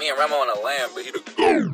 me and Remo on a lamb, but he the